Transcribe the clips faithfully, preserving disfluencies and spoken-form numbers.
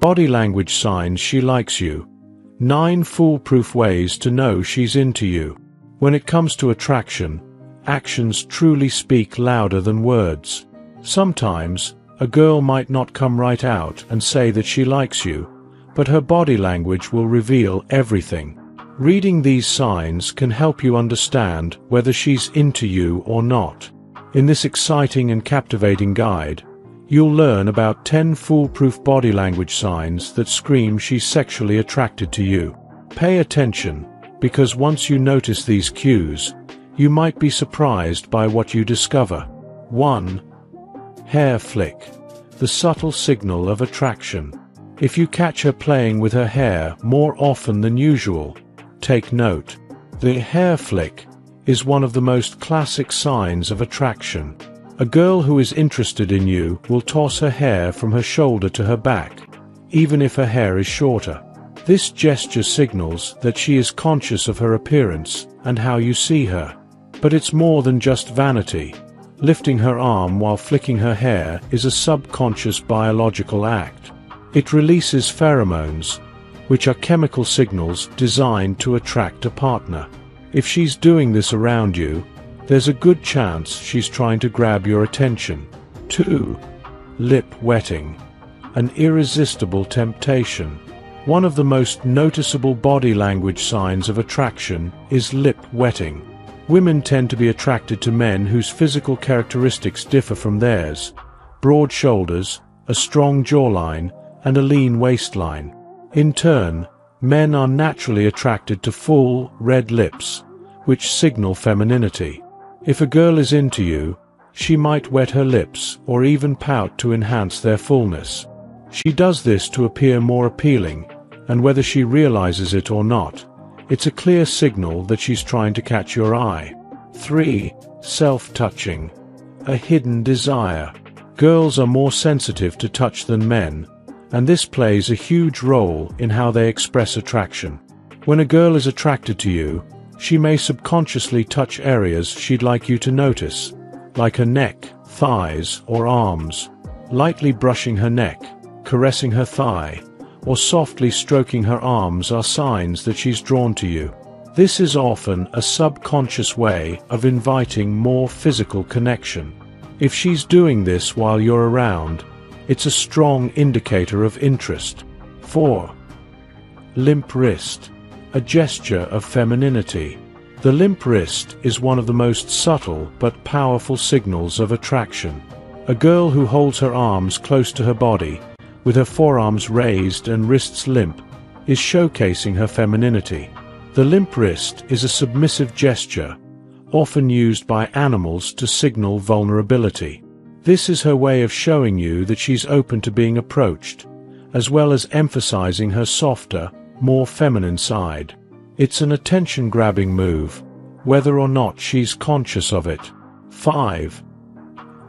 Body language signs she likes you. nine foolproof ways to know she's into you. When it comes to attraction, actions truly speak louder than words. Sometimes, a girl might not come right out and say that she likes you, but her body language will reveal everything. Reading these signs can help you understand whether she's into you or not. In this exciting and captivating guide, you'll learn about ten foolproof body language signs that scream she's sexually attracted to you. Pay attention, because once you notice these cues, you might be surprised by what you discover. one. Hair flick. The subtle signal of attraction. If you catch her playing with her hair more often than usual, take note. The hair flick is one of the most classic signs of attraction. A girl who is interested in you will toss her hair from her shoulder to her back, even if her hair is shorter. This gesture signals that she is conscious of her appearance and how you see her. But it's more than just vanity. Lifting her arm while flicking her hair is a subconscious biological act. It releases pheromones, which are chemical signals designed to attract a partner. If she's doing this around you, there's a good chance she's trying to grab your attention. two. Lip wetting. An irresistible temptation. One of the most noticeable body language signs of attraction is lip wetting. Women tend to be attracted to men whose physical characteristics differ from theirs: broad shoulders, a strong jawline, and a lean waistline. In turn, men are naturally attracted to full, red lips, which signal femininity. If a girl is into you, she might wet her lips or even pout to enhance their fullness. She does this to appear more appealing, and whether she realizes it or not, it's a clear signal that she's trying to catch your eye. three. Self-touching. A hidden desire. Girls are more sensitive to touch than men, and this plays a huge role in how they express attraction. When a girl is attracted to you, she may subconsciously touch areas she'd like you to notice, like her neck, thighs, or arms. Lightly brushing her neck, caressing her thigh, or softly stroking her arms are signs that she's drawn to you. This is often a subconscious way of inviting more physical connection. If she's doing this while you're around, it's a strong indicator of interest. four. Limp wrist. A gesture of femininity. The limp wrist is one of the most subtle but powerful signals of attraction. A girl who holds her arms close to her body, with her forearms raised and wrists limp, is showcasing her femininity. The limp wrist is a submissive gesture, often used by animals to signal vulnerability. This is her way of showing you that she's open to being approached, as well as emphasizing her softer, more feminine side. It's an attention-grabbing move, whether or not she's conscious of it. five.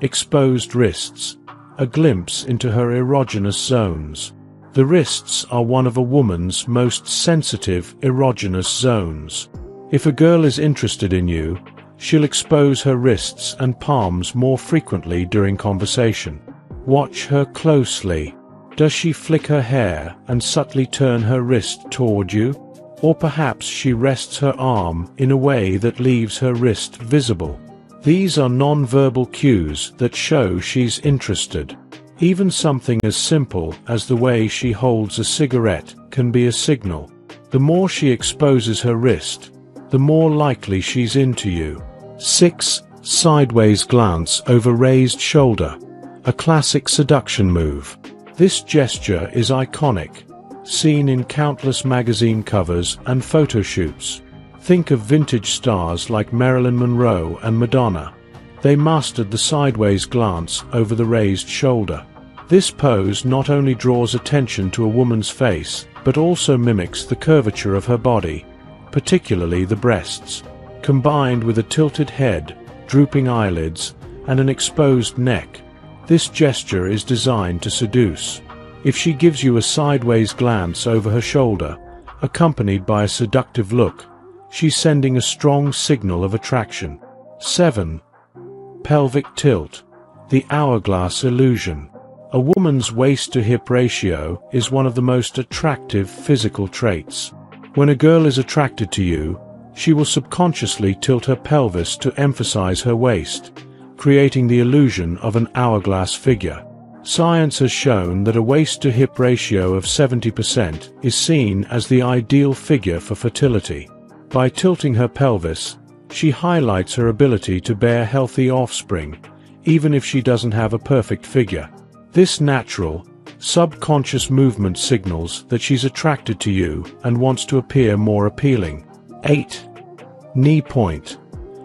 Exposed wrists. A glimpse into her erogenous zones. The wrists are one of a woman's most sensitive erogenous zones. If a girl is interested in you, she'll expose her wrists and palms more frequently during conversation. Watch her closely. Does she flick her hair and subtly turn her wrist toward you? Or perhaps she rests her arm in a way that leaves her wrist visible. These are non-verbal cues that show she's interested. Even something as simple as the way she holds a cigarette can be a signal. The more she exposes her wrist, the more likely she's into you. six. Sideways glance over raised shoulder. A classic seduction move. This gesture is iconic, seen in countless magazine covers and photo shoots. Think of vintage stars like Marilyn Monroe and Madonna. They mastered the sideways glance over the raised shoulder. This pose not only draws attention to a woman's face, but also mimics the curvature of her body, particularly the breasts. Combined with a tilted head, drooping eyelids, and an exposed neck, this gesture is designed to seduce. If she gives you a sideways glance over her shoulder, accompanied by a seductive look, she's sending a strong signal of attraction. seven. Pelvic tilt. The hourglass illusion. A woman's waist-to-hip ratio is one of the most attractive physical traits. When a girl is attracted to you, she will subconsciously tilt her pelvis to emphasize her waist, creating the illusion of an hourglass figure. Science has shown that a waist-to-hip ratio of seventy percent is seen as the ideal figure for fertility. By tilting her pelvis, she highlights her ability to bear healthy offspring, even if she doesn't have a perfect figure. This natural, subconscious movement signals that she's attracted to you and wants to appear more appealing. eight. Knee point.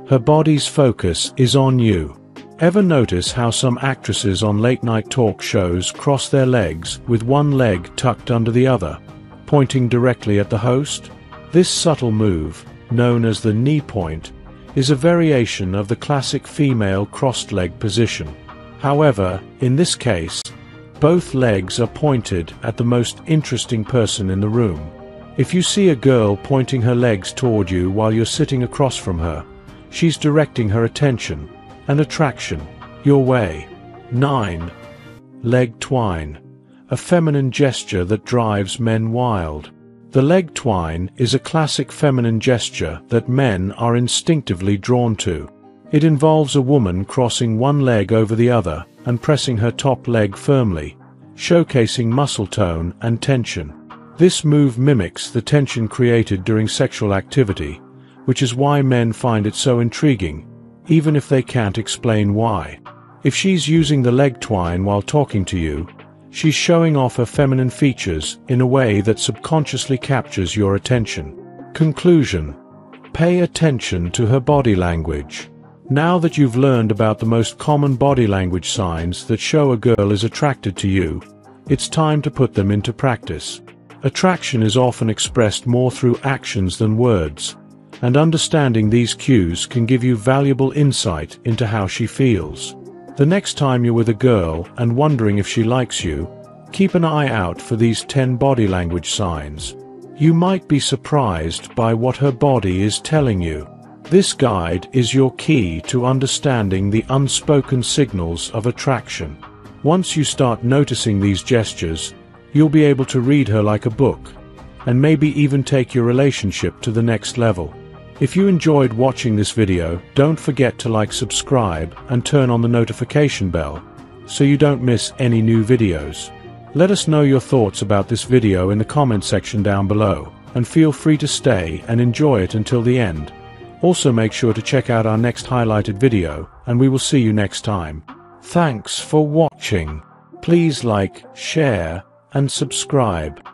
Her body's focus is on you. Ever notice how some actresses on late-night talk shows cross their legs with one leg tucked under the other, pointing directly at the host? This subtle move, known as the knee point, is a variation of the classic female crossed leg position. However, in this case, both legs are pointed at the most interesting person in the room. If you see a girl pointing her legs toward you while you're sitting across from her, she's directing her attention and attraction your way. nine. Leg twine. A feminine gesture that drives men wild. The leg twine is a classic feminine gesture that men are instinctively drawn to. It involves a woman crossing one leg over the other and pressing her top leg firmly, showcasing muscle tone and tension. This move mimics the tension created during sexual activity, which is why men find it so intriguing, even if they can't explain why. If she's using the leg twine while talking to you, she's showing off her feminine features in a way that subconsciously captures your attention. Conclusion. Pay attention to her body language. Now that you've learned about the most common body language signs that show a girl is attracted to you, it's time to put them into practice. Attraction is often expressed more through actions than words, and understanding these cues can give you valuable insight into how she feels. The next time you're with a girl and wondering if she likes you, keep an eye out for these ten body language signs. You might be surprised by what her body is telling you. This guide is your key to understanding the unspoken signals of attraction. Once you start noticing these gestures, you'll be able to read her like a book, and maybe even take your relationship to the next level. If you enjoyed watching this video, don't forget to like, subscribe, and turn on the notification bell so you don't miss any new videos. Let us know your thoughts about this video in the comment section down below, and feel free to stay and enjoy it until the end. Also, make sure to check out our next highlighted video, and we will see you next time. Thanks for watching. Please like, share, and subscribe.